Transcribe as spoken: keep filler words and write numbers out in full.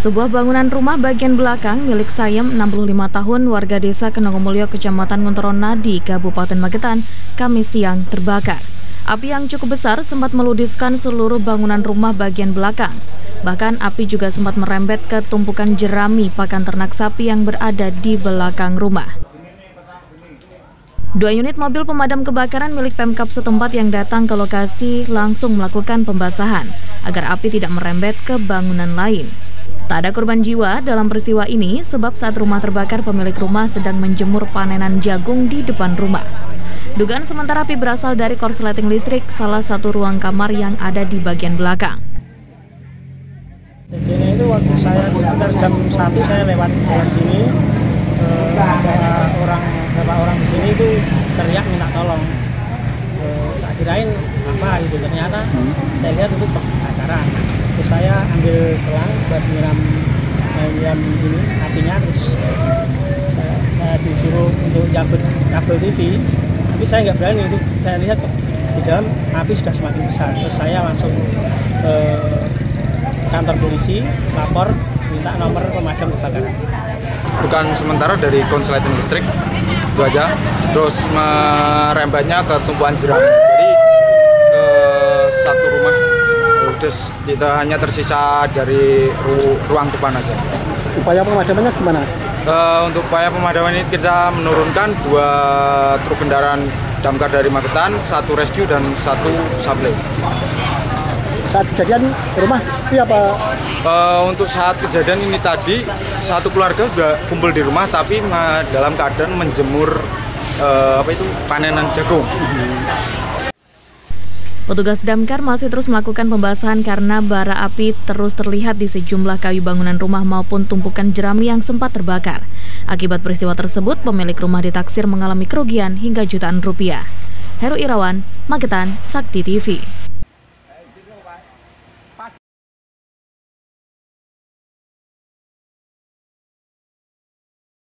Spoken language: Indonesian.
Sebuah bangunan rumah bagian belakang milik Sayem, enam puluh lima tahun, warga desa Kenongomulyo, Kecamatan Nguntoronadi, Kabupaten Magetan, Kamis siang terbakar. Api yang cukup besar sempat meludiskan seluruh bangunan rumah bagian belakang. Bahkan api juga sempat merembet ke tumpukan jerami pakan ternak sapi yang berada di belakang rumah. Dua unit mobil pemadam kebakaran milik Pemkab setempat yang datang ke lokasi langsung melakukan pembasahan agar api tidak merembet ke bangunan lain. Tak ada korban jiwa dalam peristiwa ini sebab saat rumah terbakar pemilik rumah sedang menjemur panenan jagung di depan rumah. Dugaan sementara api berasal dari korsleting listrik salah satu ruang kamar yang ada di bagian belakang. Ini itu waktu saya sekitar jam satu saya lewat jalan sini, e, ada orang beberapa orang di sini itu teriak minta tolong. E, tak kirain apa itu, ternyata saya lihat itu kebakaran. Terus saya ambil selang buat nyiram, nyiram ini apinya, terus saya, saya disuruh untuk nyabut kabel T V, tapi saya nggak berani. Itu saya lihat di dalam api sudah semakin besar, terus saya langsung ke kantor polisi lapor minta nomor pemadam kebakaran. Bukan sementara dari konsleting listrik itu aja, terus merembetnya ke tumpuan jerami, jadi ke satu rumah. Terus tidak hanya tersisa dari ru ruang depan aja. Upaya pemadamannya gimana? Uh, untuk upaya pemadaman ini kita menurunkan dua truk kendaraan damkar dari Magetan, satu rescue dan satu sablé. Saat kejadian rumah sepi apa? Uh, untuk saat kejadian ini tadi satu keluarga sudah kumpul di rumah, tapi dalam keadaan menjemur uh, apa itu panenan jagung. Hmm. Petugas damkar masih terus melakukan pembasahan karena bara api terus terlihat di sejumlah kayu bangunan rumah maupun tumpukan jerami yang sempat terbakar. Akibat peristiwa tersebut, pemilik rumah ditaksir mengalami kerugian hingga jutaan rupiah. Heru Irawan, Magetan, Sakti T V.